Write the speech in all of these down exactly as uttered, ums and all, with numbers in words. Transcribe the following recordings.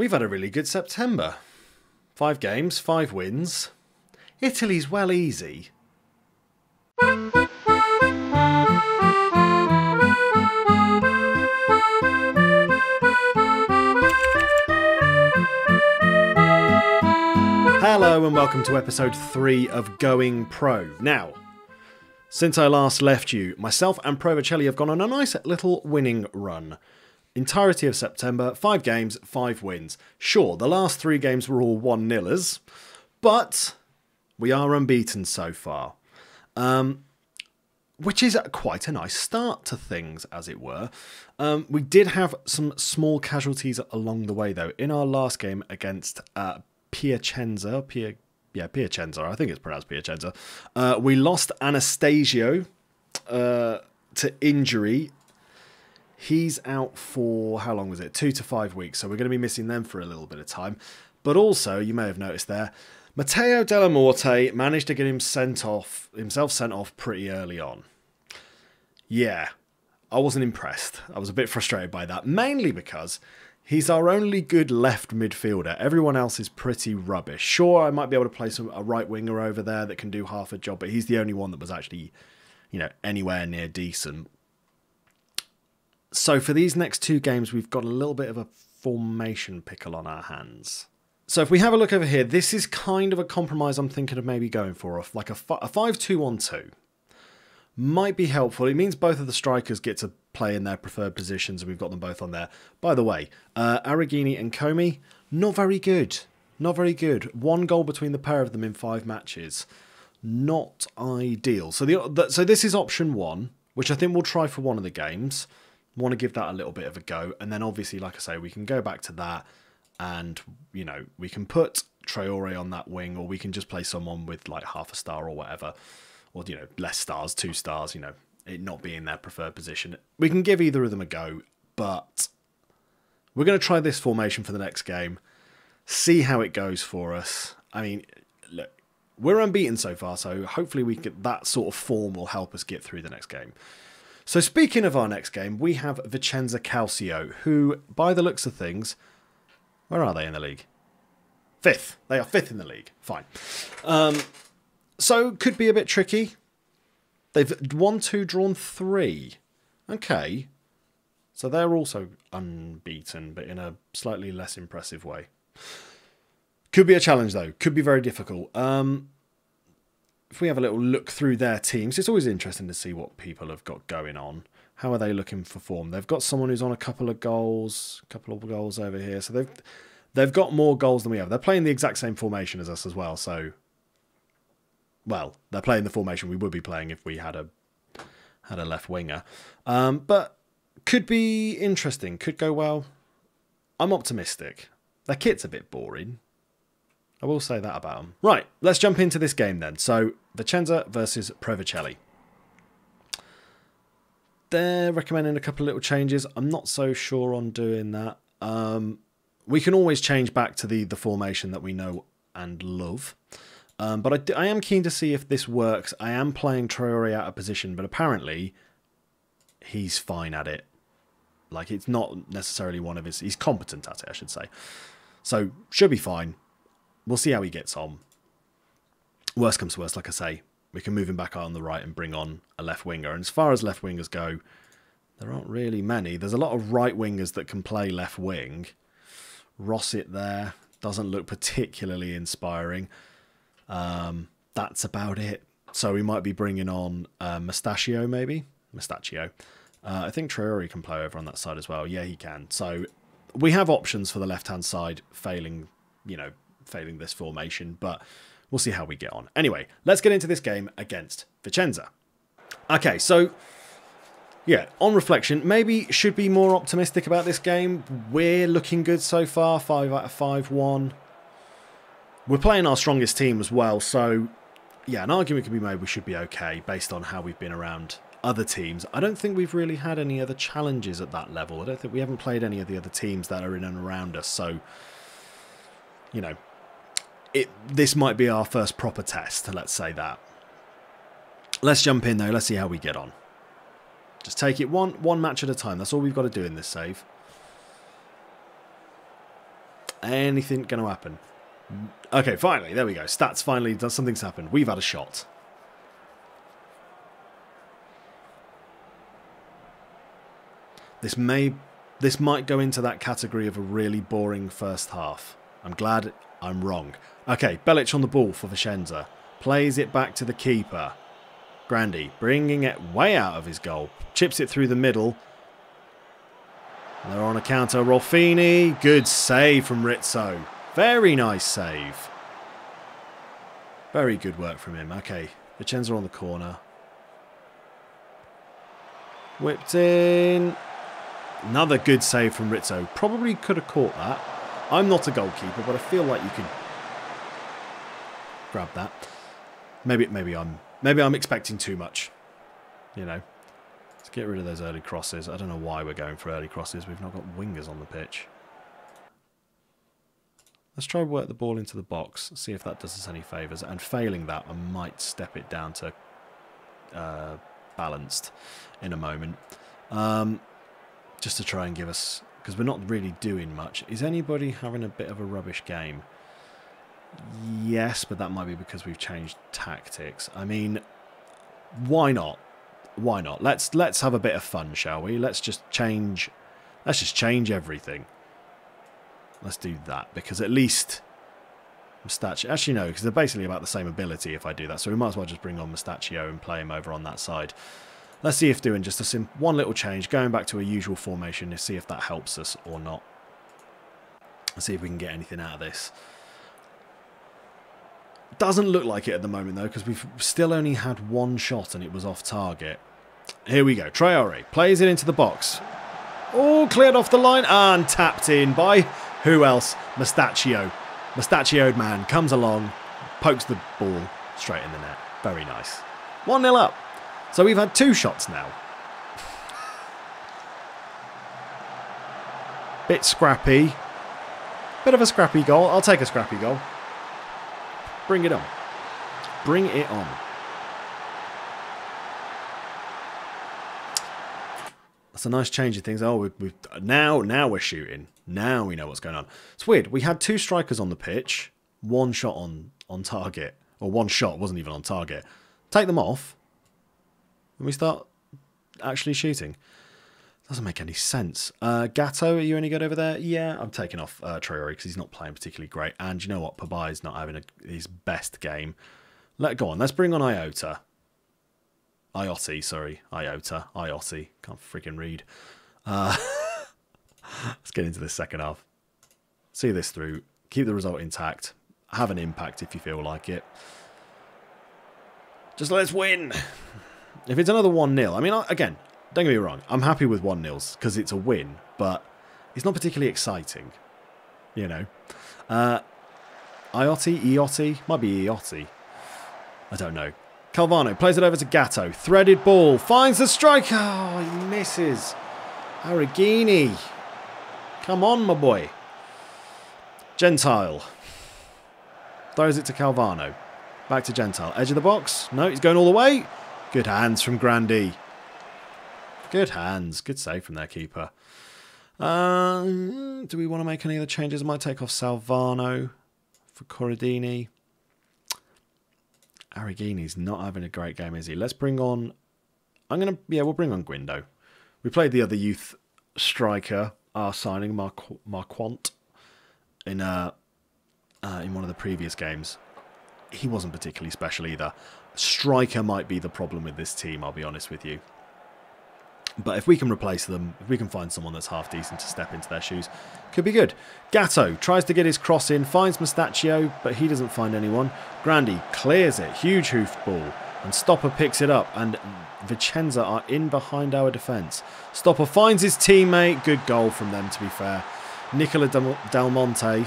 We've had a really good September. Five games, five wins. Italy's well easy. Hello and welcome to episode three of Going Pro. Now, since I last left you, myself and Pro Vercelli have gone on a nice little winning run. Entirety of September, five games, five wins. Sure, the last three games were all one-nillers, but we are unbeaten so far. Um, which is quite a nice start to things, as it were. Um, we did have some small casualties along the way, though. In our last game against uh, Piacenza, Pia, yeah, Piacenza, I think it's pronounced Piacenza, uh, we lost Anastasio uh, to injury. He's out for, how long was it? Two to five weeks, so we're going to be missing them for a little bit of time. But also, you may have noticed there, Matteo Della Morte managed to get him sent off, himself sent off pretty early on. Yeah, I wasn't impressed. I was a bit frustrated by that, mainly because he's our only good left midfielder. Everyone else is pretty rubbish. Sure, I might be able to play some, a right winger over there that can do half a job, but he's the only one that was actually, you know, anywhere near decent. So for these next two games, we've got a little bit of a formation pickle on our hands. So if we have a look over here, this is kind of a compromise I'm thinking of maybe going for, like a five two one two. Might be helpful. It means both of the strikers get to play in their preferred positions, and we've got them both on there. By the way, uh, Arrighini and Comey, not very good. Not very good. One goal between the pair of them in five matches. Not ideal. So the, the so this is option one, which I think we'll try for one of the games. Want to give that a little bit of a go. And then obviously, like I say, we can go back to that and, you know, we can put Traorè on that wing, or we can just play someone with like half a star or whatever. Or, you know, less stars, two stars, you know, it not being their preferred position. We can give either of them a go, but we're going to try this formation for the next game, see how it goes for us. I mean, look, we're unbeaten so far, so hopefully we get that sort of form will help us get through the next game. So speaking of our next game, we have Vicenza Calcio, who, by the looks of things, where are they in the league? Fifth. They are fifth in the league. Fine. Um... So, could be a bit tricky. They've won two, drawn three. Okay. So they're also unbeaten, but in a slightly less impressive way. Could be a challenge, though. Could be very difficult. Um, if we have a little look through their teams, it's always interesting to see what people have got going on. How are they looking for form? They've got someone who's on a couple of goals, a couple of goals over here. So they've, they've got more goals than we have. They're playing the exact same formation as us as well, so... Well, they're playing the formation we would be playing if we had a had a left winger. Um, but could be interesting. Could go well. I'm optimistic. Their kit's a bit boring. I will say that about them. Right, let's jump into this game then. So, Vicenza versus Pro Vercelli. They're recommending a couple of little changes. I'm not so sure on doing that. Um, we can always change back to the, the formation that we know and love. Um, but I, I am keen to see if this works. I am playing Traorè out of position, but apparently he's fine at it. Like, it's not necessarily one of his... He's competent at it, I should say. So, should be fine. We'll see how he gets on. Worst comes to worst, like I say. We can move him back on the right and bring on a left winger. And as far as left wingers go, there aren't really many. There's a lot of right wingers that can play left wing. Rossett there doesn't look particularly inspiring. Um, that's about it. So we might be bringing on uh, Mustacchio, maybe? Mustacchio. Uh, I think Traorè can play over on that side as well. Yeah, he can. So we have options for the left-hand side, failing, you know, failing this formation, but we'll see how we get on. Anyway, let's get into this game against Vicenza. Okay, so, yeah, on reflection, maybe should be more optimistic about this game. We're looking good so far, five out of five, one. We're playing our strongest team as well, so yeah, an argument can be made we should be okay based on how we've been around other teams. I don't think we've really had any other challenges at that level. I don't think we haven't played any of the other teams that are in and around us, so you know, it this might be our first proper test, let's say that. Let's jump in though, let's see how we get on. Just take it one one match at a time. That's all we've got to do in this save. anything going to happen? Okay, finally, there we go. Stats, finally, something's happened. We've had a shot. This may, this might go into that category of a really boring first half. I'm glad I'm wrong. Okay, Belic on the ball for Vicenza. Plays it back to the keeper. Grandi, bringing it way out of his goal. Chips it through the middle. They're on a counter. Rolfini, good save from Rizzo. Very nice save. Very good work from him. Okay, Vicenza on the corner. Whipped in. Another good save from Rizzo. Probably could have caught that. I'm not a goalkeeper, but I feel like you can grab that. Maybe, maybe I'm, maybe I'm expecting too much. You know, let's get rid of those early crosses. I don't know why we're going for early crosses. We've not got wingers on the pitch. Let's try and work the ball into the box. See if that does us any favours. And failing that, I might step it down to uh, balanced in a moment, um, just to try and give us. Because we're not really doing much. Is anybody having a bit of a rubbish game? Yes, but that might be because we've changed tactics. I mean, why not? Why not? Let's let's have a bit of fun, shall we? Let's just change. Let's just change everything. Let's do that, because at least Mustacchio. Actually, no, because they're basically about the same ability. If I do that, so we might as well just bring on Mustacchio and play him over on that side. Let's see if doing just a sim one little change, going back to a usual formation, to see if that helps us or not. Let's see if we can get anything out of this. Doesn't look like it at the moment, though, because we've still only had one shot and it was off target. Here we go. Traorè plays it into the box. Oh, cleared off the line and tapped in by who else? Mustacchio. Mustachioed man comes along, pokes the ball straight in the net. Very nice. one nil up. So we've had two shots now. Bit scrappy. Bit of a scrappy goal. I'll take a scrappy goal. Bring it on. Bring it on. That's a nice change of things. Oh, we've, we've, now, now we're shooting. Now we know what's going on. It's weird. We had two strikers on the pitch. One shot on, on target. Or one shot wasn't even on target. Take them off. And we start actually shooting. Doesn't make any sense. Uh, Gatto, are you any good over there? Yeah, I'm taking off uh, Traorè because he's not playing particularly great. And you know what? Pabai's not having a, his best game. Let go on. Let's bring on Iotti. Iotti, sorry. Iotti. Iotti. Can't freaking read. Uh, let's get into this second half. See this through. Keep the result intact. Have an impact if you feel like it. Just let's win. If it's another one nil, I mean, again, don't get me wrong. I'm happy with one nils because it's a win, but it's not particularly exciting, you know. Uh, Iotti, Iotti, might be Iotti. I don't know. Calvano plays it over to Gatto. Threaded ball, finds the strike. Oh, he misses. Arrighini. Come on, my boy. Gentile. Throws it to Calvano. Back to Gentile. Edge of the box. No, he's going all the way. Good hands from Grandi. Good hands. Good save from their keeper. Uh, do we want to make any other changes? I might take off Salvano for Corradini. Arrighini's not having a great game, is he? Let's bring on... I'm going to... Yeah, we'll bring on Guindo. We played the other youth striker, our signing, Marqu Marquant, in, uh, uh, in one of the previous games. He wasn't particularly special either. Striker might be the problem with this team, I'll be honest with you. But if we can replace them, if we can find someone that's half decent to step into their shoes, could be good. Gatto tries to get his cross in, finds Mustacchio, but he doesn't find anyone. Grandi clears it, huge hoofed ball, and Stopper picks it up, and Vicenza are in behind our defence. Stopper finds his teammate, good goal from them to be fair. Nicola Del Monte,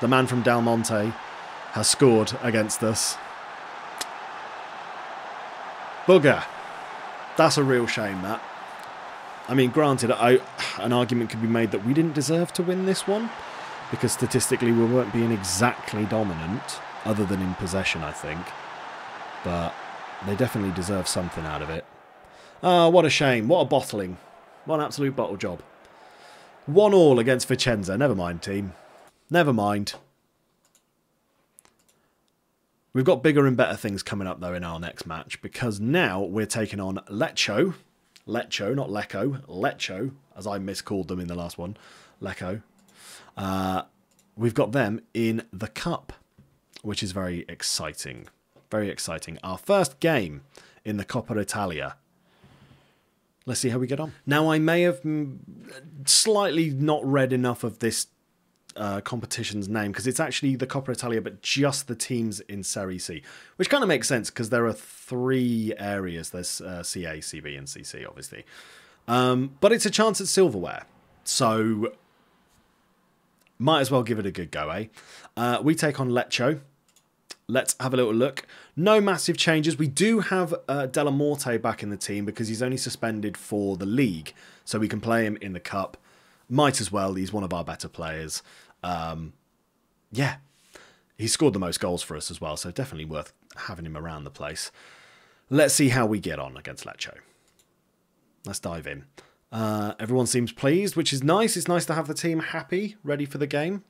the man from Del Monte, has scored against us. Bugger. That's a real shame, that. I mean, granted, I, an argument could be made that we didn't deserve to win this one because statistically we weren't being exactly dominant other than in possession, I think. But they definitely deserve something out of it. Ah, oh, what a shame. What a bottling. What an absolute bottle job. One all against Vicenza. Never mind, team. Never mind. We've got bigger and better things coming up, though, in our next match, because now we're taking on Leccio. Leccio, not Lecco. Leccio, as I miscalled them in the last one. Lecco. Uh, we've got them in the Cup, which is very exciting. Very exciting. Our first game in the Coppa Italia. Let's see how we get on. Now, I may have slightly not read enough of this uh, competition's name, because it's actually the Coppa Italia, but just the teams in Serie C, which kind of makes sense because there are three areas. There's uh, C A, C B, and C C, obviously. Um, but it's a chance at silverware, so might as well give it a good go, eh? Uh, we take on Leccio. Let's have a little look. No massive changes. We do have uh, Della Morte back in the team because he's only suspended for the league, so we can play him in the Cup. Might as well. He's one of our better players. Um, yeah. He scored the most goals for us as well, so definitely worth having him around the place. Let's see how we get on against Leccio. Let's dive in. Uh, everyone seems pleased, which is nice. It's nice to have the team happy, ready for the game.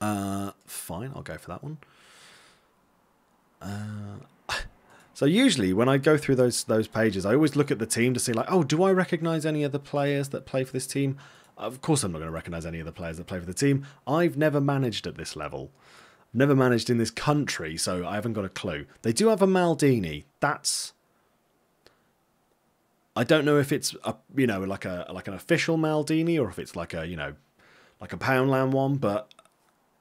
Uh, fine, I'll go for that one. Uh, so usually when I go through those those pages, I always look at the team to see, like, oh, do I recognise any of the players that play for this team? Of course I'm not going to recognise any of the players that play for the team. I've never managed at this level. Never managed in this country, so I haven't got a clue. They do have a Maldini. That's... I don't know if it's, a, you know, like a like an official Maldini or if it's like a, you know, like a Poundland one, but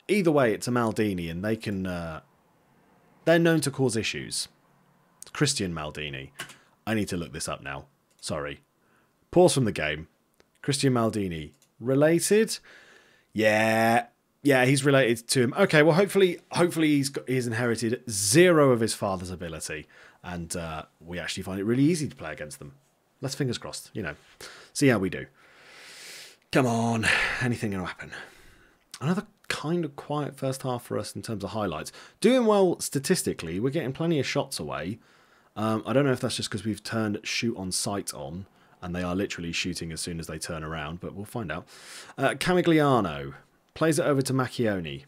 either way, it's a Maldini, and they can... Uh, they're known to cause issues. It's Christian Maldini. I need to look this up now. Sorry. Pause from the game. Christian Maldini. Related? Yeah. Yeah, he's related to him. Okay, well, hopefully hopefully he's, got, he's inherited zero of his father's ability, and uh, we actually find it really easy to play against them. Let's fingers crossed, you know. See how we do. Come on. Anything can happen. Another kind of quiet first half for us in terms of highlights. Doing well statistically. We're getting plenty of shots away. Um, I don't know if that's just because we've turned shoot on sight on, and they are literally shooting as soon as they turn around, but we'll find out. Uh, Camigliano plays it over to Macchioni.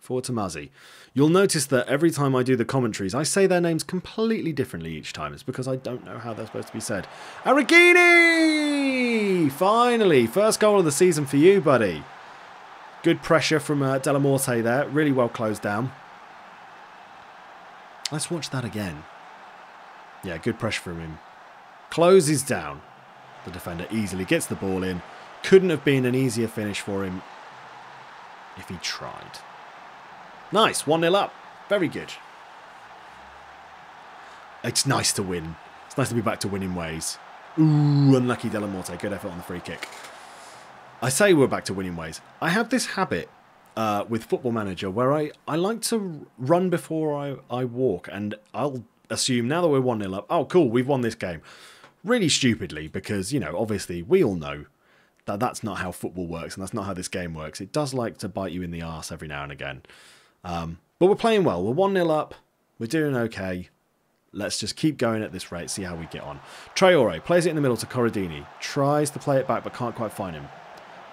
Forward to Mazzi. You'll notice that every time I do the commentaries, I say their names completely differently each time. It's because I don't know how they're supposed to be said. Arrighini! Finally! First goal of the season for you, buddy. Good pressure from uh, Della Morte there. Really well closed down. Let's watch that again. Yeah, good pressure from him. Closes down. The defender easily gets the ball in. Couldn't have been an easier finish for him if he tried. Nice. one nil up. Very good. It's nice to win. It's nice to be back to winning ways. Ooh, unlucky Della Morte. Good effort on the free kick. I say we're back to winning ways. I have this habit uh, with Football Manager where I, I like to run before I, I walk, and I'll assume now that we're one nil up, oh, cool, we've won this game. Really stupidly, because, you know, obviously we all know that that's not how football works and that's not how this game works. It does like to bite you in the arse every now and again. Um, but we're playing well. We're one nil up. We're doing okay. Let's just keep going at this rate, see how we get on. Traorè plays it in the middle to Corradini. Tries to play it back but can't quite find him.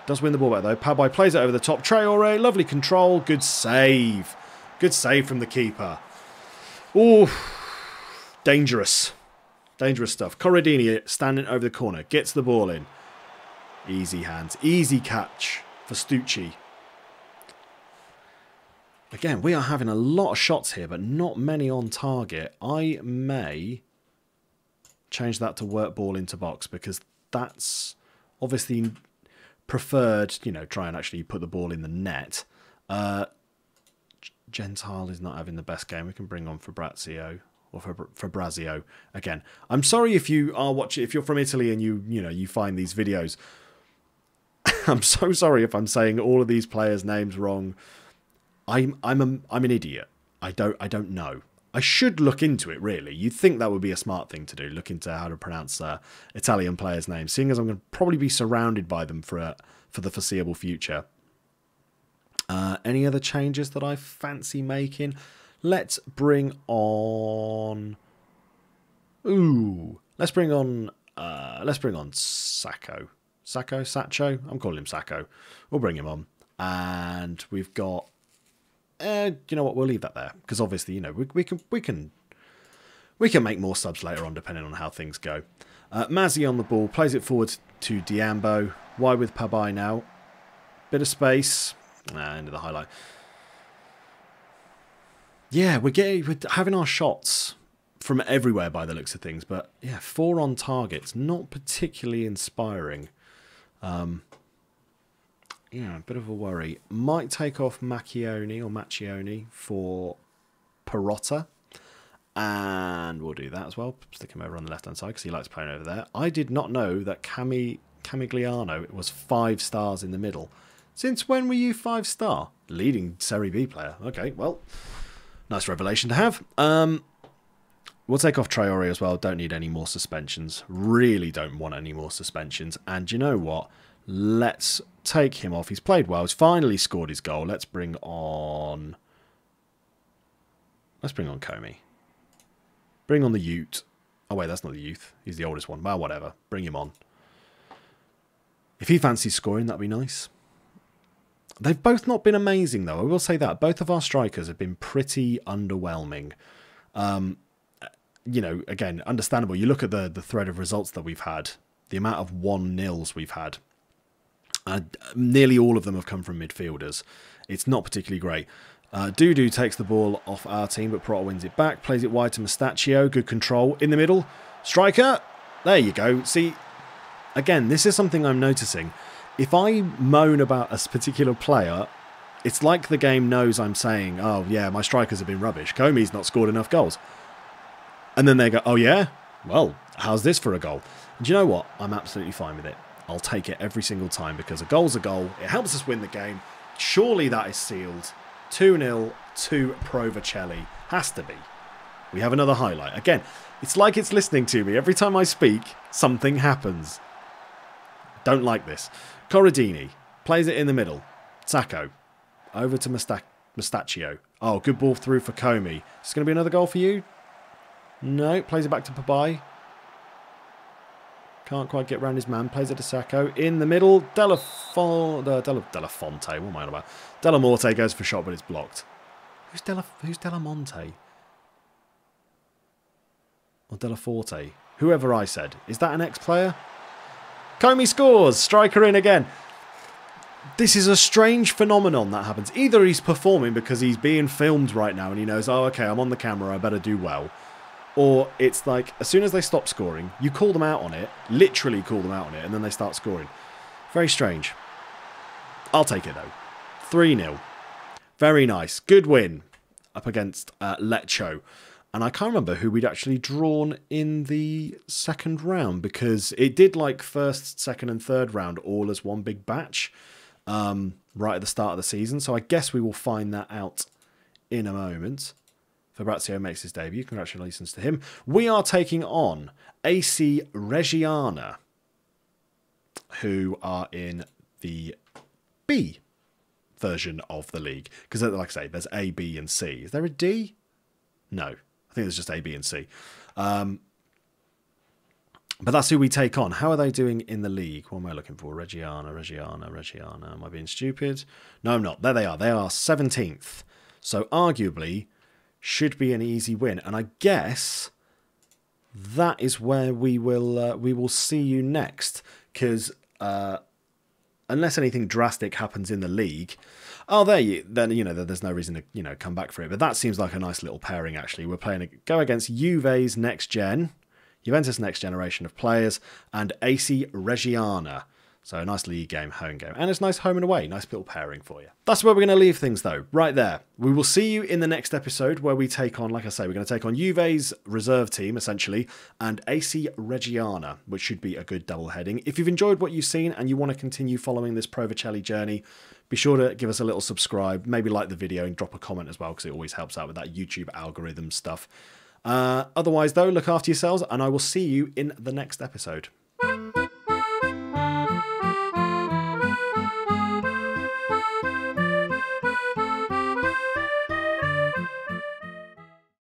Does win the ball back though. Pabai plays it over the top. Traorè, lovely control. Good save. Good save from the keeper. Ooh, dangerous. Dangerous stuff. Corradini standing over the corner. Gets the ball in. Easy hands. Easy catch for Stucci. Again, we are having a lot of shots here, but not many on target. I may change that to work ball into box because that's obviously... preferred, you know, try and actually put the ball in the net. Uh, Gentile is not having the best game. We can bring on Fabrizio or Fabrizio again. I'm sorry if you are watching, if you're from Italy and you, you know, you find these videos. I'm so sorry if I'm saying all of these players' names wrong. I'm I'm a, I'm an idiot. I don't I don't know. I should look into it, really. You'd think that would be a smart thing to do, look into how to pronounce uh, Italian players' names, seeing as I'm going to probably be surrounded by them for uh, for the foreseeable future. Uh, any other changes that I fancy making? Let's bring on... Ooh, let's bring on... Uh, let's bring on Sacco. Sacco? Sacco? I'm calling him Sacco. We'll bring him on. and we've got. Uh, you know what? We'll leave that there because obviously, you know, we, we can we can we can make more subs later on depending on how things go. Uh, Mazzi on the ball, plays it forward to Diambo. Wide with Pabai now. Bit of space. Nah, end of the highlight. Yeah, we're getting we're having our shots from everywhere by the looks of things, but yeah, four on targets, not particularly inspiring. Um, yeah, a bit of a worry. Might take off Macchioni or Macchioni for Perotta, and we'll do that as well. Stick him over on the left hand side because he likes playing over there. I did not know that Cami Camigliano was five stars in the middle. Since when were you five star? Leading Serie B player. Okay, well, nice revelation to have. Um, we'll take off Traorè as well. Don't need any more suspensions. Really don't want any more suspensions. And you know what? Let's take him off. He's played well. He's finally scored his goal. Let's bring on... Let's bring on Comey. Bring on the youth. Oh, wait, that's not the youth. He's the oldest one. Well, whatever. Bring him on. If he fancies scoring, that'd be nice. They've both not been amazing, though. I will say that. Both of our strikers have been pretty underwhelming. Um, you know, again, understandable. You look at the, the thread of results that we've had, the amount of one-nils we've had. Uh, nearly all of them have come from midfielders. It's not particularly great. Uh, Dudu takes the ball off our team, but Perotta wins it back. Plays it wide to Mustacchio. Good control. In the middle. Striker. There you go. See, again, this is something I'm noticing. If I moan about a particular player, it's like the game knows I'm saying, oh, yeah, my strikers have been rubbish. Comey's not scored enough goals. And then they go, oh, yeah? Well, how's this for a goal? And you know what? I'm absolutely fine with it. I'll take it every single time because a goal's a goal. It helps us win the game. Surely that is sealed. two nil to Pro Vercelli. Has to be. We have another highlight. Again, it's like it's listening to me. Every time I speak, something happens. Don't like this. Corradini plays it in the middle. Sacco. Over to Mustacchio. Oh, good ball through for Comey. It's going to be another goal for you? No. Plays it back to Pabai. Can't quite get round his man. Plays it to Sacco. In the middle. Della Fonte. What am I on about? Della Morte goes for shot, but it's blocked. Who's Della, who's Della Monte? Or Della Forte? Whoever I said. Is that an ex-player? Comey scores. Striker in again. This is a strange phenomenon that happens. Either he's performing because he's being filmed right now and he knows, oh, okay, I'm on the camera, I better do well. Or it's like, as soon as they stop scoring, you call them out on it, literally call them out on it, and then they start scoring. Very strange. I'll take it, though. three nil. Very nice. Good win up against uh, Leccio. And I can't remember who we'd actually drawn in the second round because it did like first, second and third round all as one big batch um, right at the start of the season. So I guess we will find that out in a moment. Fabrizio makes his debut. Congratulations to him. We are taking on A C Reggiana, who are in the B version of the league. Because like I say, there's A, B and C. Is there a D? No. I think it's just A, B, and C. Um, but that's who we take on. How are they doing in the league? What am I looking for? Reggiana, Reggiana, Reggiana. Am I being stupid? No, I'm not. There they are. They are seventeenth. So arguably should be an easy win. And I guess that is where we will uh, we will see you next. Because uh, unless anything drastic happens in the league... Oh, there you. Then you know there's no reason to you know come back for it. But that seems like a nice little pairing. Actually, we're playing a, go against Juve's next gen, Juventus next generation of players, and A C Reggiana. So a nice league game, home game, and it's nice home and away. Nice little pairing for you. That's where we're going to leave things though. Right there. We will see you in the next episode where we take on, like I say, we're going to take on Juve's reserve team essentially and A C Reggiana, which should be a good double heading. If you've enjoyed what you've seen and you want to continue following this Pro Vercelli journey, be sure to give us a little subscribe, maybe like the video and drop a comment as well because it always helps out with that YouTube algorithm stuff. Uh, otherwise, though, look after yourselves and I will see you in the next episode.